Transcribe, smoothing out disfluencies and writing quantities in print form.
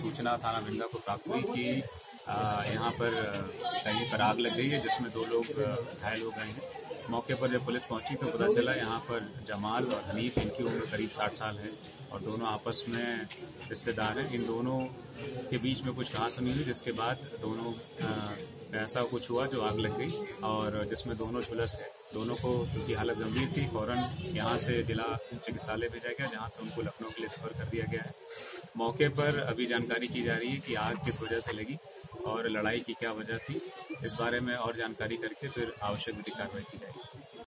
सूचना थाना बिंदा को प्राप्त हुई कि यहाँ पर कहीं पर आग लग गई है जिसमें 2 लोग घायल हो गए हैं। मौके पर जब पुलिस पहुंची तो पता चला यहाँ पर जमाल और हनीफ, इनकी उम्र करीब 60 साल है और दोनों आपस में रिश्तेदार हैं। इन दोनों के बीच में कुछ कहासुनी हुई जिसके बाद दोनों ऐसा कुछ हुआ जो आग लग गई और जिसमें दोनों झुलस गए। दोनों को क्योंकि हालत गंभीर थी, फौरन यहाँ से जिला चिकित्सालय भेजा गया जहाँ से उनको लखनऊ के लिए रेफर कर दिया गया है। मौके पर अभी जानकारी की जा रही है कि आग किस वजह से लगी और लड़ाई की क्या वजह थी, इस बारे में और जानकारी करके फिर आवश्यक कार्रवाई की जाएगी।